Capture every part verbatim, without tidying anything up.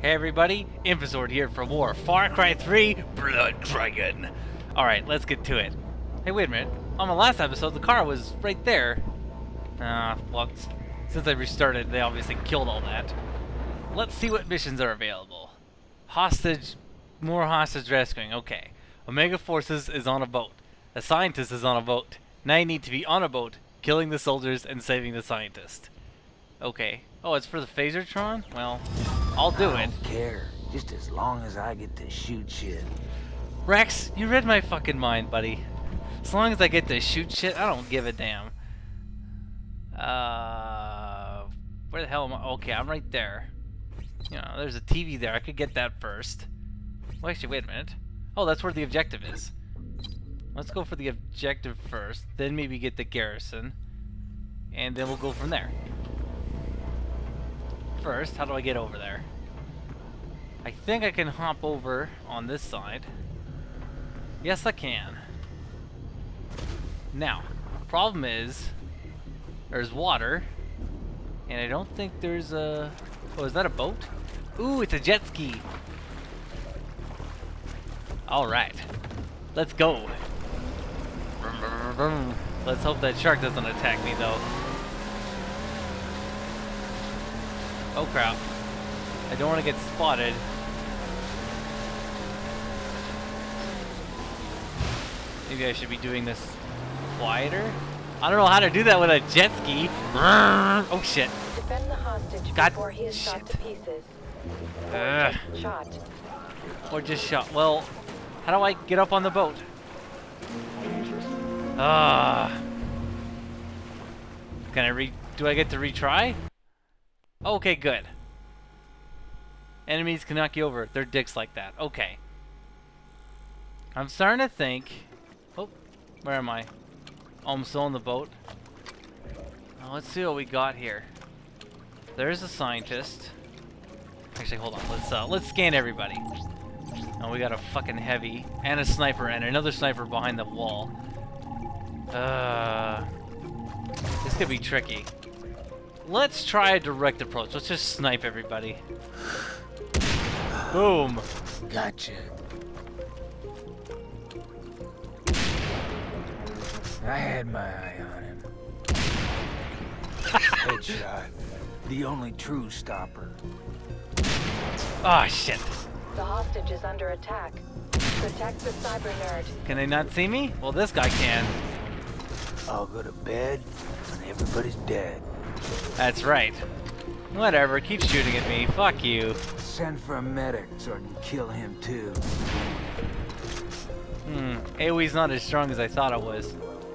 Hey everybody, Infesord here for more Far Cry three Blood Dragon. Alright, let's get to it. Hey, wait a minute. On the last episode, the car was right there. Ah, uh, well, since I restarted, they obviously killed all that. Let's see what missions are available. Hostage, more hostage rescuing, okay. Omega Forces is on a boat. A scientist is on a boat. Now you need to be on a boat, killing the soldiers and saving the scientist. Okay. Oh, it's for the Phasertron? Well, I'll do it. I don't care. Just as long as I get to shoot shit. Rex, you read my fucking mind, buddy. As long as I get to shoot shit, I don't give a damn. Uh, where the hell am I? Okay, I'm right there. You know, there's a T V there. I could get that first. Well, actually, wait a minute. Oh, that's where the objective is. Let's go for the objective first, then maybe get the garrison, and then we'll go from there. First, how do I get over there? I think I can hop over on this side. Yes, I can. Now, the problem is there's water, and I don't think there's a... Oh, is that a boat? Ooh, it's a jet ski! Alright, let's go! Let's hope that shark doesn't attack me, though. Oh crap, I don't want to get spotted. Maybe I should be doing this quieter? I don't know how to do that with a jet ski. Oh shit. Defend the hostage God before he is shit. Shot to pieces. Or just shot. Or just shot. Well, how do I get up on the boat? Ah. Can I re... do I get to retry? Okay, good. Enemies can knock you over. They're dicks like that. Okay. I'm starting to think... Oh, where am I? Oh, I'm still on the boat. Oh, let's see what we got here. There's a scientist. Actually, hold on. Let's uh, let's scan everybody. Oh, we got a fucking heavy and a sniper and another sniper behind the wall. Uh, this could be tricky. Let's try a direct approach. Let's just snipe everybody. Boom. Gotcha. I had my eye on him. Headshot. The only true stopper. Ah, oh, shit. The hostage is under attack. Protect the cyber nerd. Can they not see me? Well, this guy can. I'll go to bed when everybody's dead. That's right. Whatever, keep shooting at me. Fuck you. Send for a medic so I can kill him too. Hmm, AoE's not as strong as I thought it was.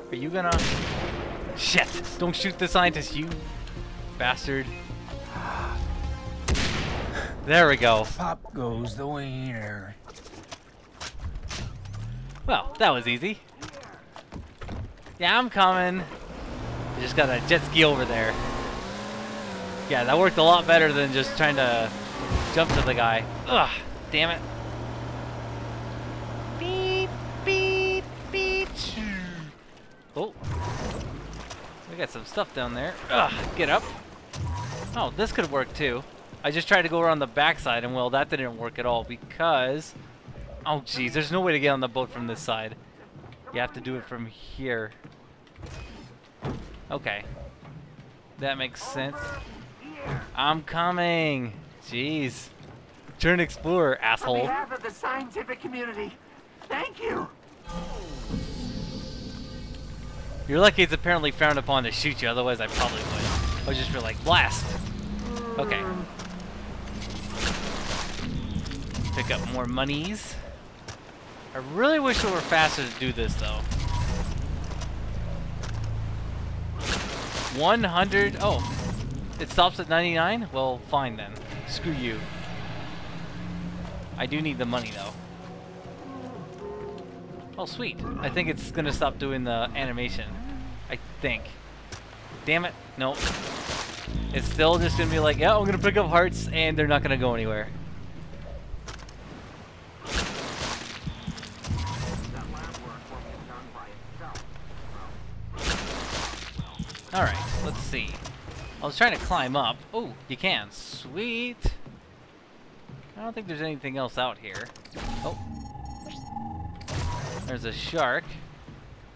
Are you gonna... Shit! Don't shoot the scientist, you bastard. There we go. Pop goes the wiener. Well, that was easy. Yeah, I'm coming. I just got a jet ski over there. Yeah, that worked a lot better than just trying to jump to the guy. Ugh, damn it. Beep, beep, beep. Oh. We got some stuff down there. Ugh, get up. Oh, this could work too. I just tried to go around the backside and well, that didn't work at all because... Oh jeez, there's no way to get on the boat from this side. You have to do it from here. Okay. That makes sense. I'm coming! Jeez. Turn explorer, asshole. On behalf of the scientific community, thank you! You're lucky it's apparently frowned upon to shoot you, otherwise I probably would. I was just really like, blast! Okay. Pick up more monies. I really wish it were faster to do this, though. one hundred, oh, it stops at ninety-nine? Well, fine then. Screw you. I do need the money though. Oh, sweet. I think it's gonna stop doing the animation. I think. Damn it. Nope. It's still just gonna be like, yeah, I'm gonna pick up hearts and they're not gonna go anywhere. Alright, let's see. I was trying to climb up. Oh, you can. Sweet! I don't think there's anything else out here. Oh. There's a shark.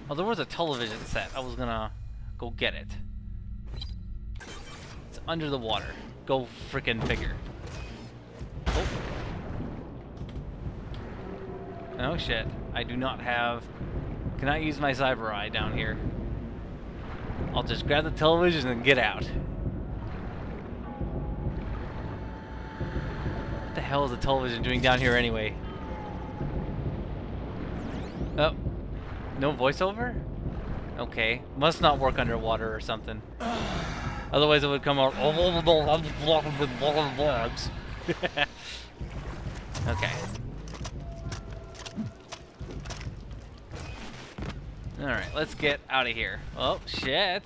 Oh, there was a television set. I was gonna go get it. It's under the water. Go frickin' figure. Oh. Oh shit. I do not have... Cannot use my Cyber-Eye down here. I'll just grab the television and get out. What the hell is the television doing down here anyway? Oh. No voiceover? Okay. Must not work underwater or something. Otherwise it would come out... Okay. Alright, let's get out of here. Oh, shit.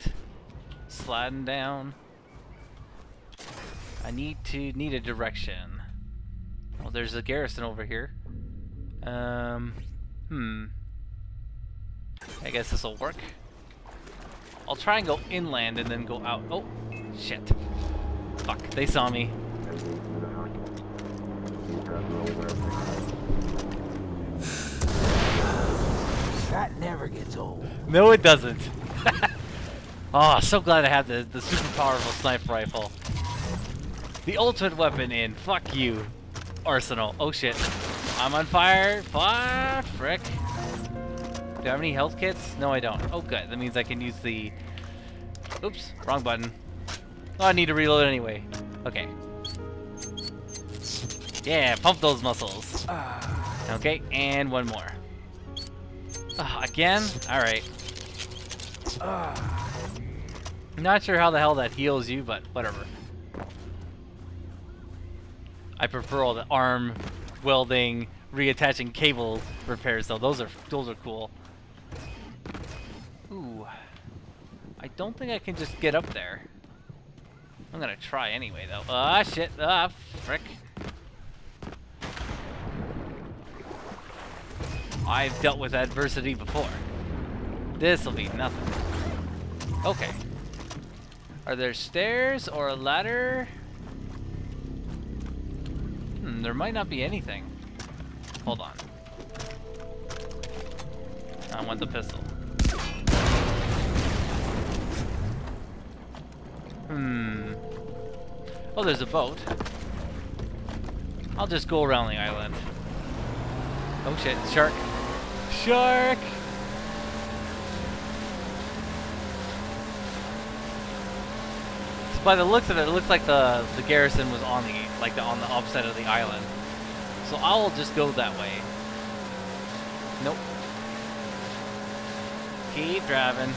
Sliding down. I need to... need a direction. Well, there's a garrison over here. Um... Hmm. I guess this'll work. I'll try and go inland and then go out. Oh, shit. Fuck, they saw me. That never gets old. No, it doesn't. Oh, so glad I have the, the super powerful sniper rifle. The ultimate weapon in, fuck you, arsenal. Oh shit, I'm on fire. Fuck, frick. Do I have any health kits? No, I don't. Oh good, that means I can use the... Oops, wrong button. Oh, I need to reload anyway. Okay. Yeah, pump those muscles. Okay, and one more. Uh, again? Alright. Uh, not sure how the hell that heals you, but whatever. I prefer all the arm, welding, reattaching cable repairs though. Those are those are cool. Ooh. I don't think I can just get up there. I'm gonna try anyway though. Ah uh, shit. Ah uh, frick. I've dealt with adversity before. This'll be nothing. Okay. Are there stairs or a ladder? Hmm, there might not be anything. Hold on. I want the pistol. Hmm. Oh, there's a boat. I'll just go around the island. Oh shit, shark. Shark! So by the looks of it, it looks like the the garrison was on the like the on the upside of the island. So I'll just go that way. Nope. Keep driving.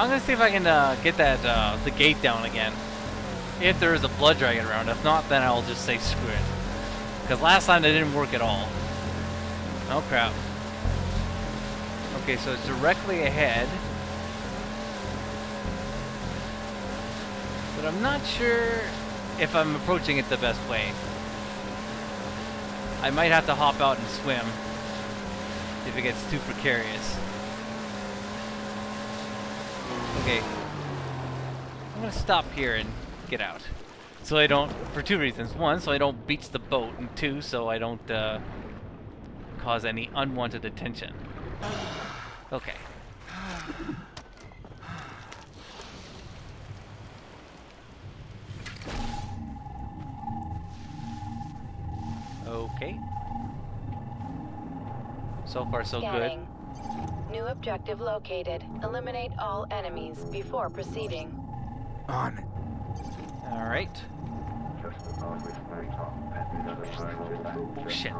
I'm gonna see if I can uh, get that uh, the gate down again. If there is a blood dragon around, if not, then I'll just say screw it. Because last time it didn't work at all. Oh crap. Okay, so it's directly ahead, but I'm not sure if I'm approaching it the best way. I might have to hop out and swim if it gets too precarious. Okay, I'm gonna stop here and get out. So I don't, for two reasons. One, so I don't beach the boat, and two, so I don't uh, cause any unwanted attention. Okay. Okay. So far, so good. New objective located. Eliminate all enemies before proceeding. On. All right. Oh, shit.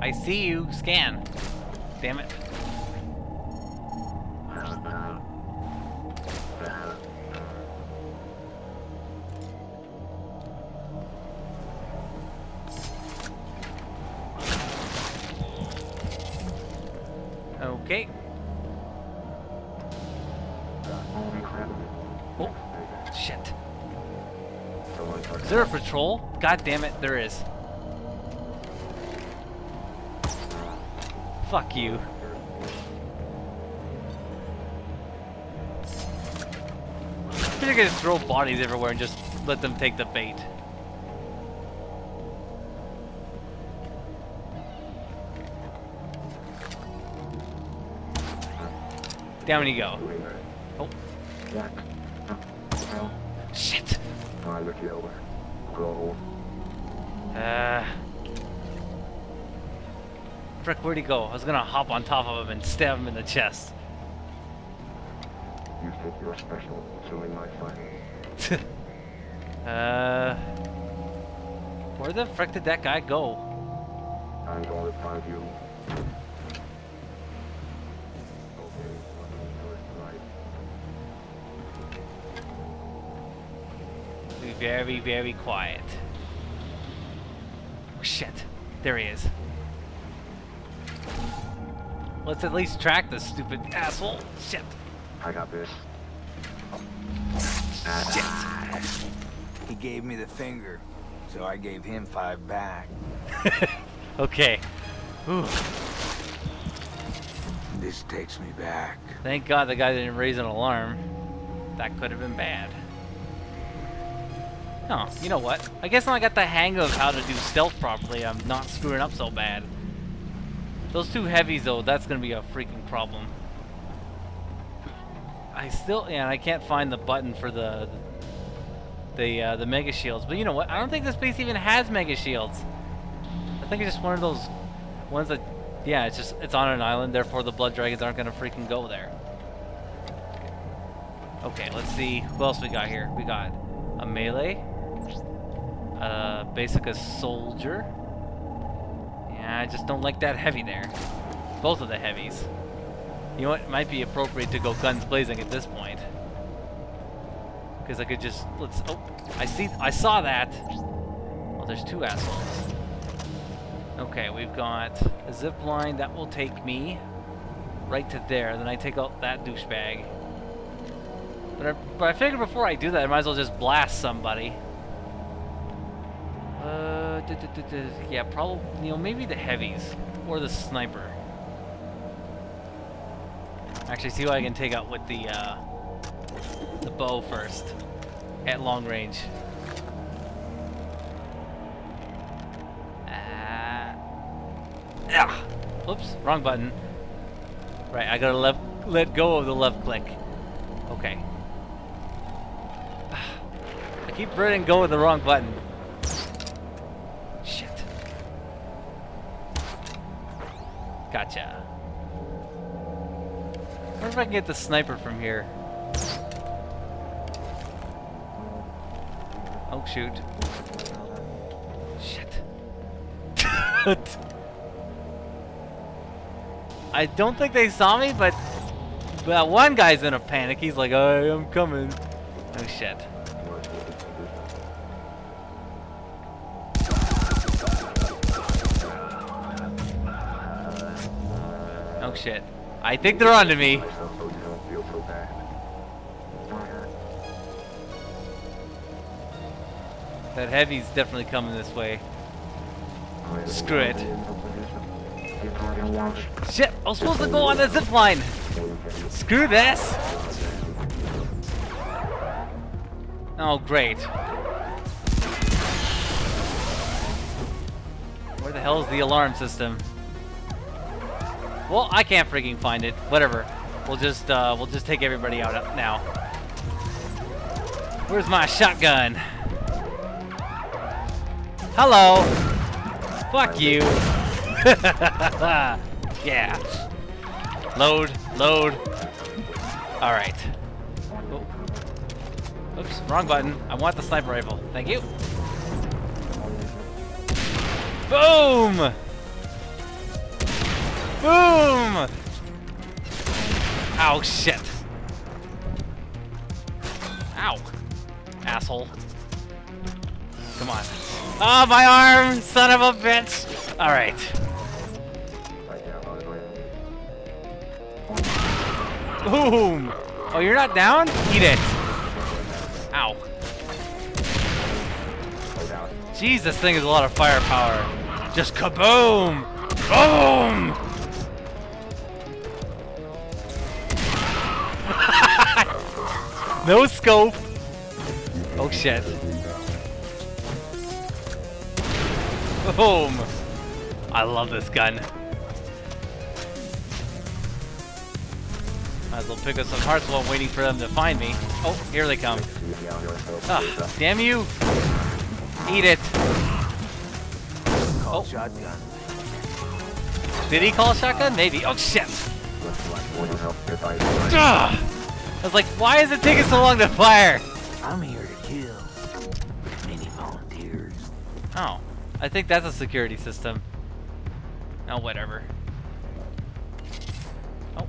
I see you. Scan. Damn it. Okay. Oh, shit. Is there a patrol? God damn it, there is. Fuck you. They're gonna throw bodies everywhere and just let them take the bait. Down you go. Oh. Shit. Uh. Frick, where'd he go? I was gonna hop on top of him and stab him in the chest. You think you're special, killing my fight. uh. Where the frick did that guy go? I'm going to find you. Be very, very quiet. Oh, shit. There he is. Let's at least track this stupid asshole. Shit. I got this. Shit. He gave me the finger, so I gave him five back. Okay. Ooh. This takes me back. Thank God the guy didn't raise an alarm. That could have been bad. Oh, you know what? I guess now I got the hang of how to do stealth properly. I'm not screwing up so bad. Those two heavies, though, that's going to be a freaking problem. I still... yeah, I can't find the button for the... The, uh, the Mega Shields. But you know what? I don't think this base even has Mega Shields. I think it's just one of those... ones that... yeah, it's just... it's on an island, therefore the Blood Dragons aren't going to freaking go there. Okay, let's see. Who else we got here? We got a melee... Uh, basic a soldier. Yeah, I just don't like that heavy there. Both of the heavies. You know what? It might be appropriate to go guns blazing at this point. Because I could just let's. Oh, I see. I saw that. Well, there's two assholes. Okay, we've got a zip line that will take me right to there. Then I take out that douchebag. But I, but I figured before I do that, I might as well just blast somebody. Uh, d -d -d -d -d yeah, probably, you know, maybe the heavies, or the sniper. Actually, see what I can take out with the, uh, the bow first, at long range. Uh, oops, wrong button. Right, I gotta left, let go of the left click. Okay. I keep letting go of the wrong button. Gotcha. I wonder if I can get the sniper from here. Oh, shoot. Shit. I don't think they saw me, but that one guy's in a panic. He's like, I am coming. Oh, shit. Shit. I think they're onto me. That heavy's definitely coming this way. Screw it. Shit, I was supposed to go on that zipline. Screw this. Oh, great. Where the hell is the alarm system? Well, I can't freaking find it. Whatever. We'll just uh, we'll just take everybody out up now. Where's my shotgun? Hello. Fuck you. Yeah. Load. Load. All right. Oh. Oops. Wrong button. I want the sniper rifle. Thank you. Boom. Boom! Ow, shit. Ow. Asshole. Come on. Oh, my arm! Son of a bitch! Alright. Boom! Oh, you're not down? Eat it. Ow. Jeez, this thing is a lot of firepower. Just kaboom! Boom! No scope. Oh shit. Boom! I love this gun. Might as well pick up some hearts while I'm waiting for them to find me. Oh, here they come. Ah, damn you! Eat it! Oh. Shotgun. Did he call shotgun? Maybe. Oh shit! Ugh. I was like, why is it taking so long to fire? I'm here to kill. Many volunteers. Oh, I think that's a security system. Oh, whatever. Oh.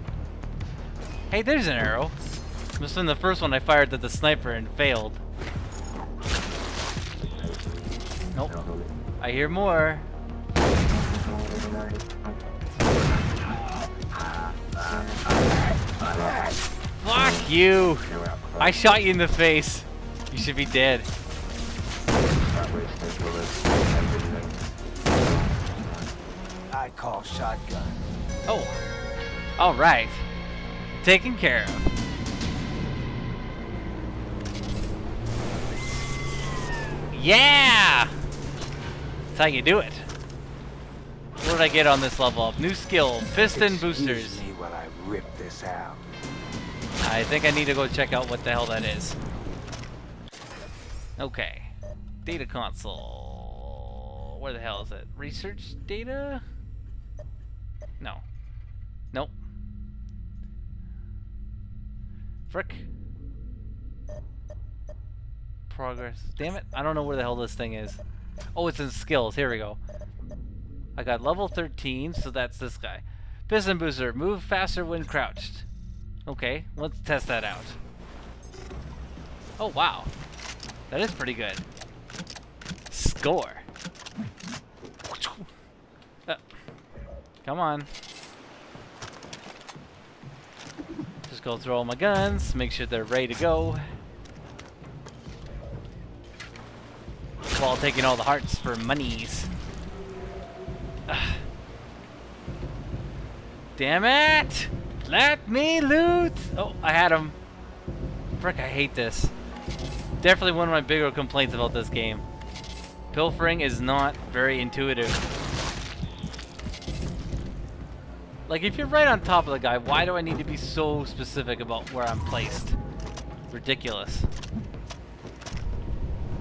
Hey, there's an arrow. Must have been the first one I fired at the sniper and failed. Nope. I hear more. Fuck you! I shot you in the face. You should be dead. I call shotgun. Oh. Alright. Taken care of. Yeah! That's how you do it. What did I get on this level up? New skill, piston boosters. Excuse me while I rip this out. I think I need to go check out what the hell that is. Okay. Data console. Where the hell is it? Research data? No. Nope. Frick. Progress. Damn it. I don't know where the hell this thing is. Oh, it's in skills. Here we go. I got level thirteen, so that's this guy. Piston booster. Move faster when crouched. Okay, let's test that out. Oh, wow. That is pretty good. Score. Uh, come on. Just go throw all my guns. Make sure they're ready to go. While taking all the hearts for monies. Ugh. Damn it! Let me loot! Oh, I had him. Frick, I hate this. Definitely one of my bigger complaints about this game. Pilfering is not very intuitive. Like, if you're right on top of the guy, why do I need to be so specific about where I'm placed? Ridiculous.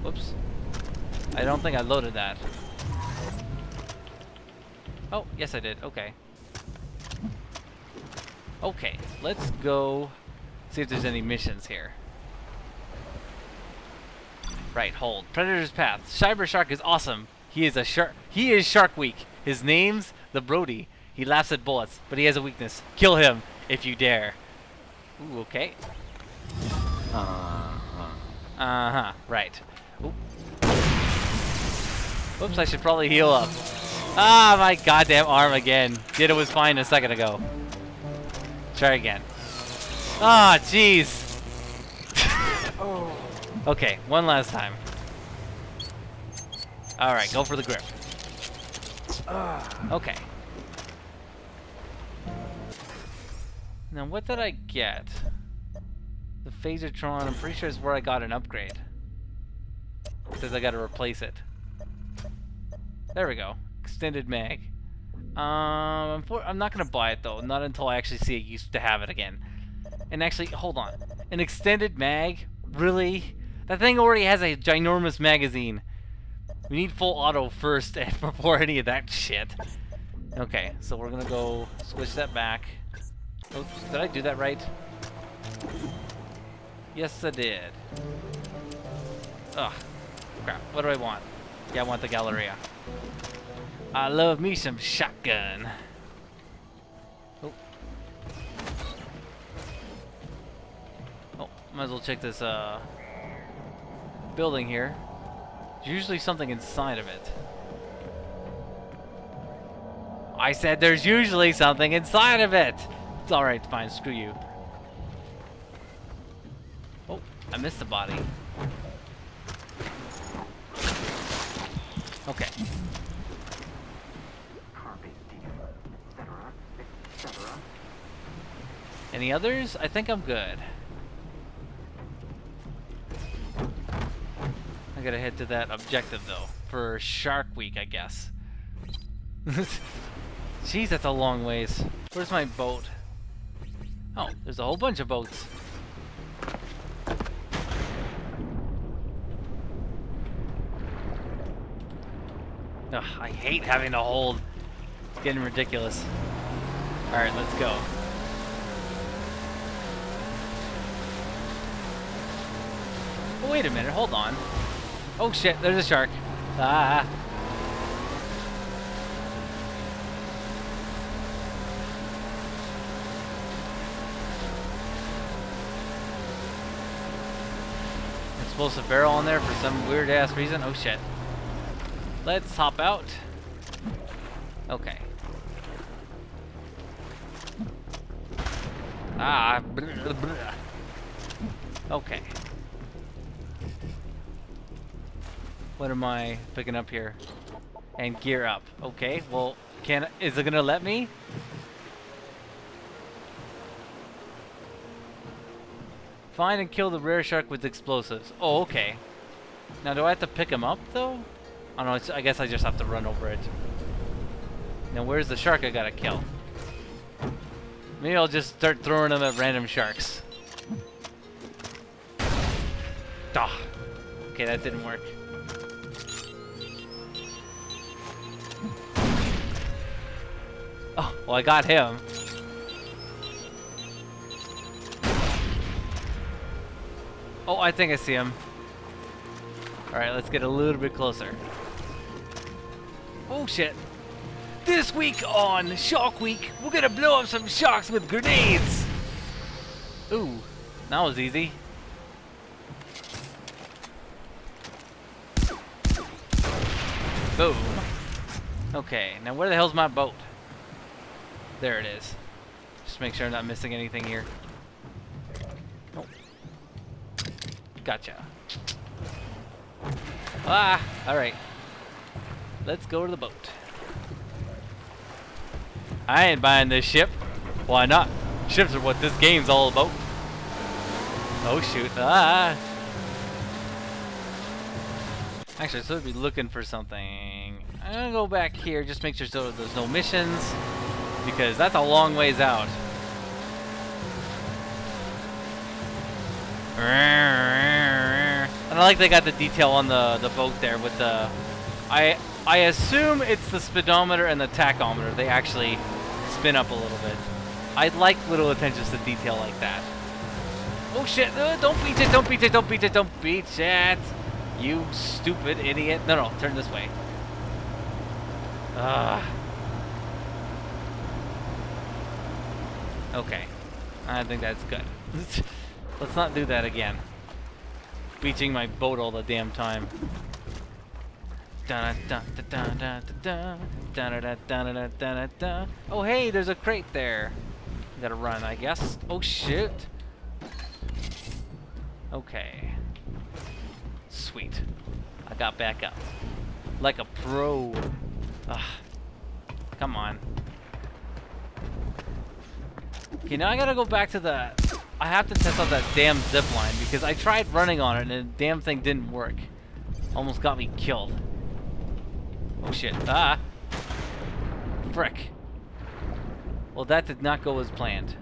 Whoops. I don't think I loaded that. Oh, yes I did. Okay. Okay, let's go see if there's any missions here. Right, hold. Predator's Path. Cyber Shark is awesome. He is a shark. He is Shark Week. His name's the Brody. He laughs at bullets, but he has a weakness. Kill him if you dare. Ooh, okay. Uh-huh. Uh-huh. Right. Ooh. Oops, I should probably heal up. Ah, my goddamn arm again. Did it was fine a second ago. Try again. Ah, jeez. Okay, one last time. Alright, go for the grip. Okay. Now, what did I get? The Phasertron, I'm pretty sure is where I got an upgrade. It says I gotta replace it. There we go. Extended mag. Um, I'm, for I'm not going to buy it, though. Not until I actually see it used to have it again. And actually, hold on. An extended mag? Really? That thing already has a ginormous magazine. We need full auto first before any of that shit. Okay, so we're going to go switch that back. Oops, did I do that right? Yes, I did. Ugh. Crap. What do I want? Yeah, I want the Galleria. I love me some shotgun. Oh. Oh, might as well check this uh building here. There's usually something inside of it. I said there's usually something inside of it. It's alright, fine, screw you. I missed the body. Okay. Any others? I think I'm good. I gotta head to that objective though. For Shark Week, I guess. Jeez, that's a long ways. Where's my boat? Oh, there's a whole bunch of boats. Ugh, I hate having to hold. It's getting ridiculous. Alright, let's go. Oh, wait a minute, hold on. Oh shit, there's a shark. Ah. It's supposed to barrel in there for some weird ass reason. Oh shit. Let's hop out. Okay. Ah. Okay. What am I picking up here? And gear up. Okay, well, can is it gonna let me? Find and kill the rare shark with explosives. Oh, okay. Now, do I have to pick him up, though? I don't know, it's, I guess I just have to run over it. Now, where's the shark I gotta kill? Maybe I'll just start throwing them at random sharks. Duh. Okay, that didn't work. Oh, well, I got him. Oh, I think I see him. Alright, let's get a little bit closer. Oh, shit. This week on Shark Week, we're gonna blow up some sharks with grenades! Ooh, that was easy. Boom. Okay, now where the hell's my boat? There it is. Just make sure I'm not missing anything here. Oh. Gotcha. Ah! Alright. Let's go to the boat. I ain't buying this ship. Why not? Ships are what this game's all about. Oh shoot. Ah! Actually, I should be looking for something. I'm gonna go back here, just make sure so there's no missions. Because that's a long ways out. And I like they got the detail on the, the boat there with the... I I assume it's the speedometer and the tachometer. They actually spin up a little bit. I like little attentions to detail like that. Oh shit, uh, don't beach it, don't beach it, don't beach it, don't beach it. You stupid idiot. No, no, turn this way. Ugh. Okay, I think that's good. Let's not do that again. Beaching my boat all the damn time. Oh hey, there's a crate there. Gotta run, I guess. Oh shit. Okay. Sweet. I got back up. Like a pro. Ugh. Come on. Okay, now I gotta go back to the... I have to test out that damn zip line because I tried running on it and the damn thing didn't work. Almost got me killed. Oh shit. Ah! Frick. Well, that did not go as planned.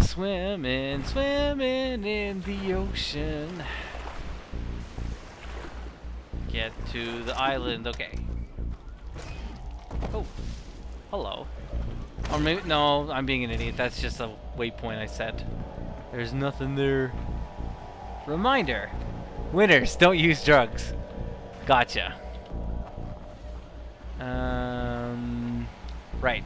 Swimming, swimming in the ocean. Get to the island. Okay. Oh. Hello. Or maybe, no, I'm being an idiot. That's just a waypoint I set. There's nothing there. Reminder. Winners, don't use drugs. Gotcha. Um, right.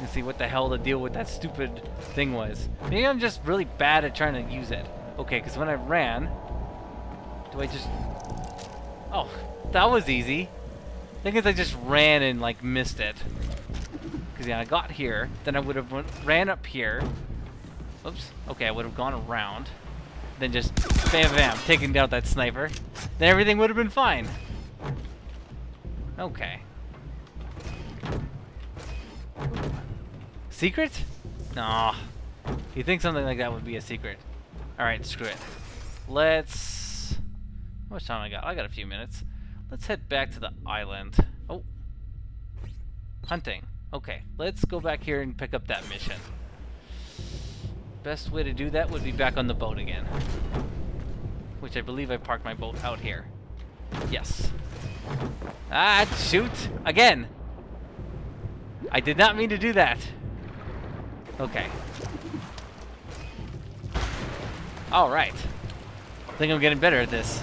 Let's see what the hell the deal with that stupid thing was. Maybe I'm just really bad at trying to use it. Okay, because when I ran... Do I just... Oh, that was easy. I think it's I just ran and like missed it. Because yeah, I got here, then I would have ran up here, Oops. Okay, I would have gone around. Then just bam bam, taking out that sniper. Then everything would have been fine. Okay. Secret? No. You think something like that would be a secret. Alright, screw it. Let's... How much time I got? I got a few minutes. Let's head back to the island. Oh. Hunting. Okay, let's go back here and pick up that mission. Best way to do that would be back on the boat again. Which I believe I parked my boat out here. Yes. Ah, shoot! Again! I did not mean to do that. Okay. Alright. I think I'm getting better at this.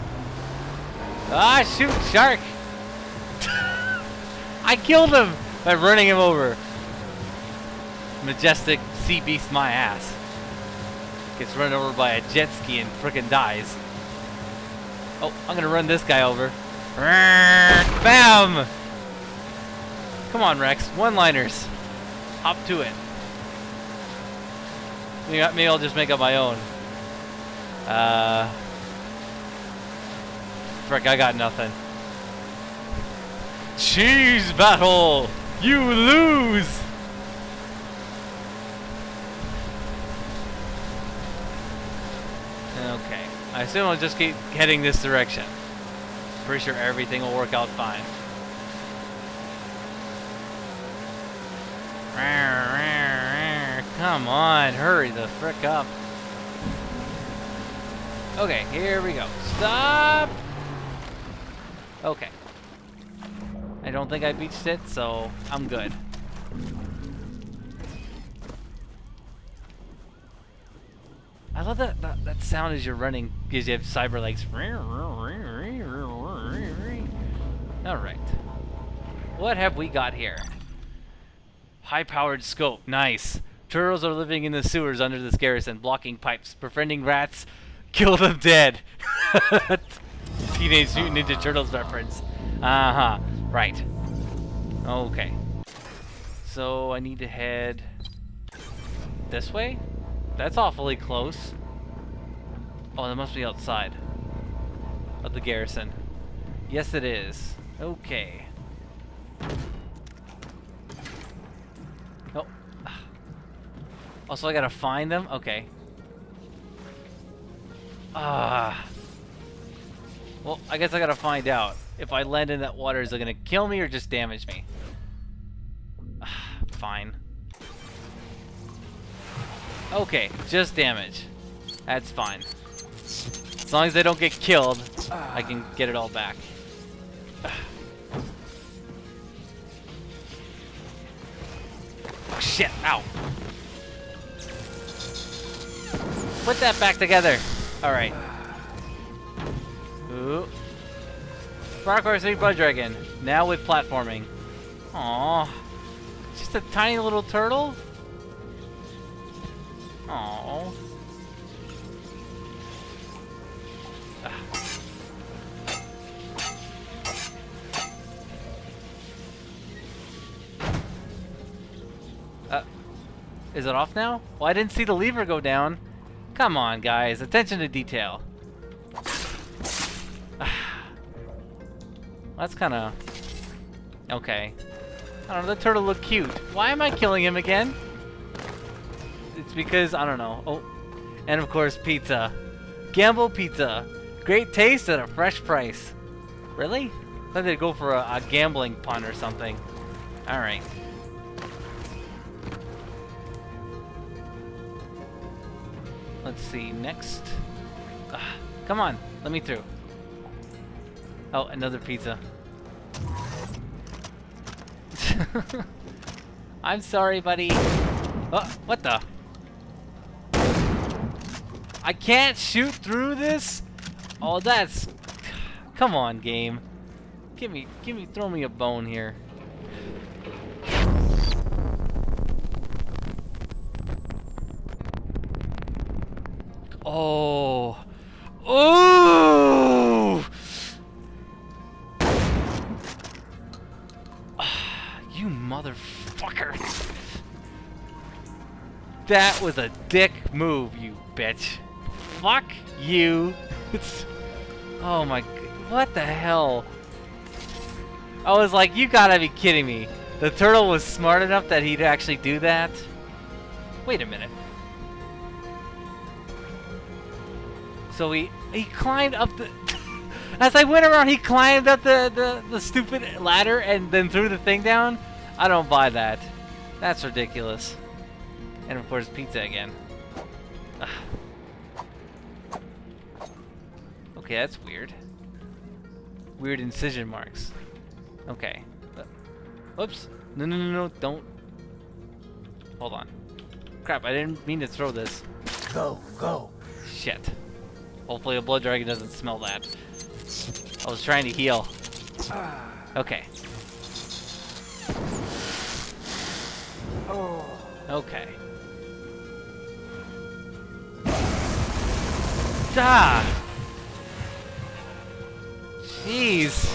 Ah, shoot, shark! I killed him by running him over. Majestic sea beast my ass. Gets run over by a jet ski and frickin' dies. Oh, I'm gonna run this guy over. Bam! Come on, Rex. One-liners. Hop to it. Maybe I'll just make up my own. Uh... Frick, I got nothing. Cheese battle! You lose! Okay. I assume I'll just keep heading this direction. Pretty sure everything will work out fine. Come on, hurry the frick up. Okay, here we go. Stop! Okay. I don't think I beached it, so I'm good. I love that, that, that sound as you're running because you have cyber legs. Alright. What have we got here? High-powered scope. Nice. Turtles are living in the sewers under this garrison, blocking pipes, befriending rats, kill them dead. Teenage Mutant Ninja Turtles reference. Uh-huh. Right. Okay. So I need to head this way? That's awfully close. Oh, that must be outside of the garrison. Yes, it is. Okay. Oh. Also, I gotta find them? Okay. Ah. Well, I guess I gotta find out. If I land in that water, is it gonna kill me or just damage me? Ah, fine. Okay, just damage. That's fine. As long as they don't get killed, I can get it all back. Oh shit, ow. Put that back together. Alright. Ooh. Far Cry three Blood Dragon, now with platforming. Aww. Just a tiny little turtle? Aww. Ah. Uh, is it off now? Well, I didn't see the lever go down. Come on, guys. Attention to detail. Ah. That's kind of... Okay. I don't know, the turtle looked cute. Why am I killing him again? It's because, I don't know. Oh, and of course, pizza. Gamble pizza. Great taste at a fresh price. Really? I thought they'd go for a, a gambling pun or something. Alright. Let's see, next. Ugh, come on, let me through. Oh, another pizza. I'm sorry, buddy. Oh, what the? I can't shoot through this? Oh, that's... Come on, game. Give me... Give me... Throw me a bone here. Oh... Oh! You motherfucker. That was a dick move, you bitch. Fuck you. It's, oh my, what the hell? I was like, you gotta be kidding me. The turtle was smart enough that he'd actually do that? Wait a minute. So he, he climbed up the... As I went around, he climbed up the, the, the stupid ladder and then threw the thing down? I don't buy that. That's ridiculous. And of course, pizza again. Ugh. Okay, that's weird. Weird incision marks. Okay. Oops. No, no, no, no, don't. Hold on. Crap, I didn't mean to throw this. Go, go. Shit. Hopefully a blood dragon doesn't smell that. I was trying to heal. Okay. Oh. Okay. Ah! Jeez.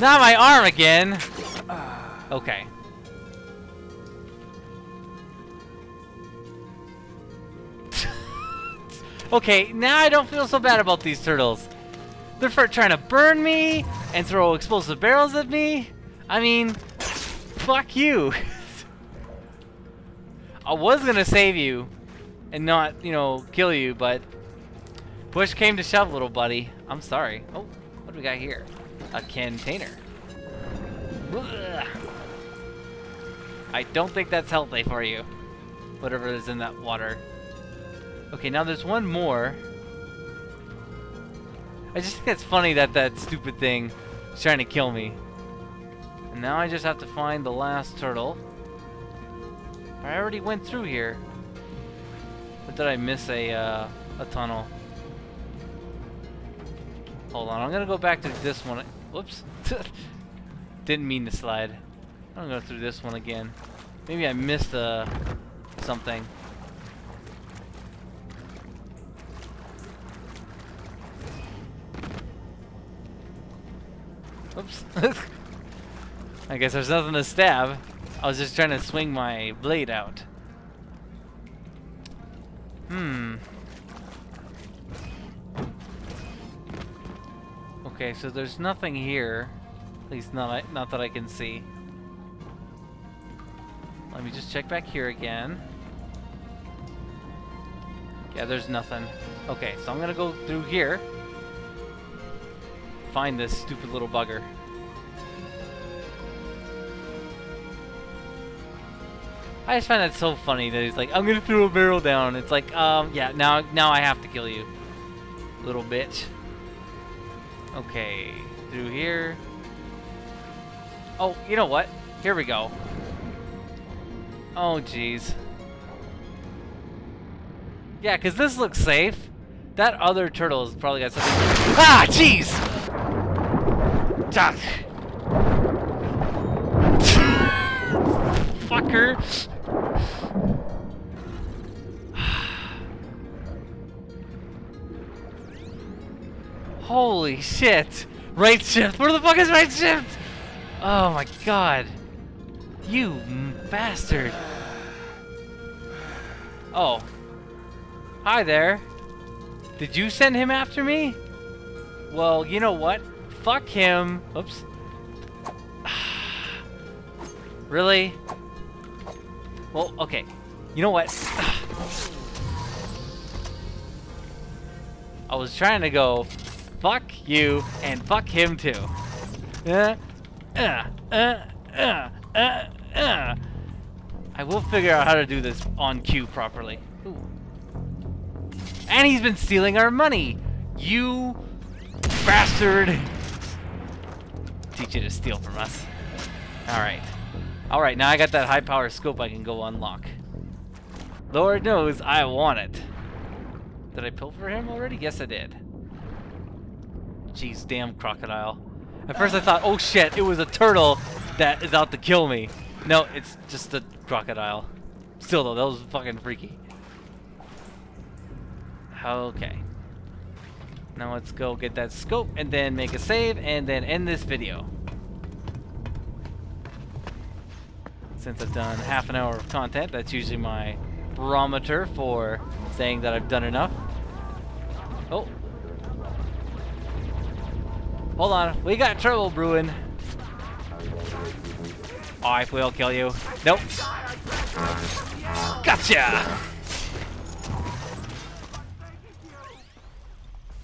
Not my arm again! Okay. Okay, now I don't feel so bad about these turtles. They're for trying to burn me and throw explosive barrels at me. I mean, fuck you. I was gonna save you and not, you know, kill you, but push came to shove, little buddy. I'm sorry. Oh, what do we got here? A container. Ugh. I don't think that's healthy for you. Whatever is in that water. Okay, now there's one more. I just think that's funny that that stupid thing is trying to kill me. And now I just have to find the last turtle. I already went through here. But did I miss a, uh, a tunnel? Hold on, I'm gonna go back to this one. Whoops. Didn't mean to slide. I'm gonna go through this one again. Maybe I missed uh, something. Oops. I guess there's nothing to stab. I was just trying to swing my blade out. Hmm. Okay, so there's nothing here. At least not, not that I can see. Let me just check back here again. Yeah, there's nothing. Okay, so I'm gonna go through here. Find this stupid little bugger. I just find that so funny that he's like, I'm gonna throw a barrel down. It's like, um, yeah, now now I have to kill you. Little bitch. Okay, through here. Oh, you know what? Here we go. Oh, jeez. Yeah, because this looks safe. That other turtle's probably got something. Ah, jeez! Fucker! Holy shit! Right shift! Where the fuck is right shift? Oh my god! You bastard! Oh. Hi there! Did you send him after me? Well, you know what? Fuck him! Oops. Really? Well, okay. You know what? I was trying to go... Fuck you, and fuck him too. Uh, uh, uh, uh, uh, uh. I will figure out how to do this on cue properly. Ooh. And he's been stealing our money! You bastard! Teach you to steal from us. Alright. Alright, now I got that high power scope I can go unlock. Lord knows I want it. Did I pilfer him already? Yes, I did. Jeez, damn crocodile. At first I thought, oh shit, it was a turtle that is out to kill me. No, it's just a crocodile. Still though, that was fucking freaky. Okay. Now let's go get that scope and then make a save and then end this video. Since I've done half an hour of content, that's usually my barometer for saying that I've done enough. Oh. Hold on. We got trouble brewing. Oh, I will kill you. Nope. Gotcha!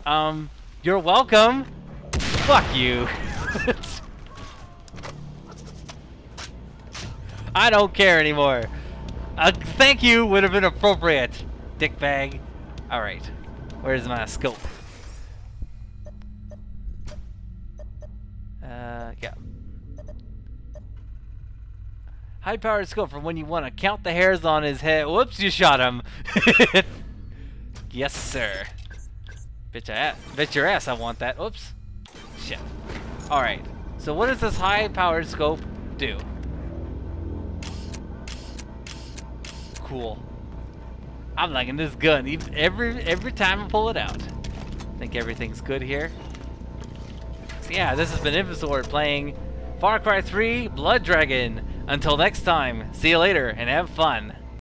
Um, you're welcome. Fuck you. I don't care anymore. Uh, thank you would have been appropriate, dickbag. Alright. Where's my scope? Uh, yeah. High-powered scope for when you want to count the hairs on his head. Whoops, you shot him. Yes, sir. Bitch, I ass. Bitch your ass, I want that. Whoops. Shit. Alright. So what does this high-powered scope do? Cool. I'm liking this gun. Even every every time I pull it out. I think everything's good here. So yeah, this has been Infesord playing Far Cry three Blood Dragon. Until next time, see you later and have fun.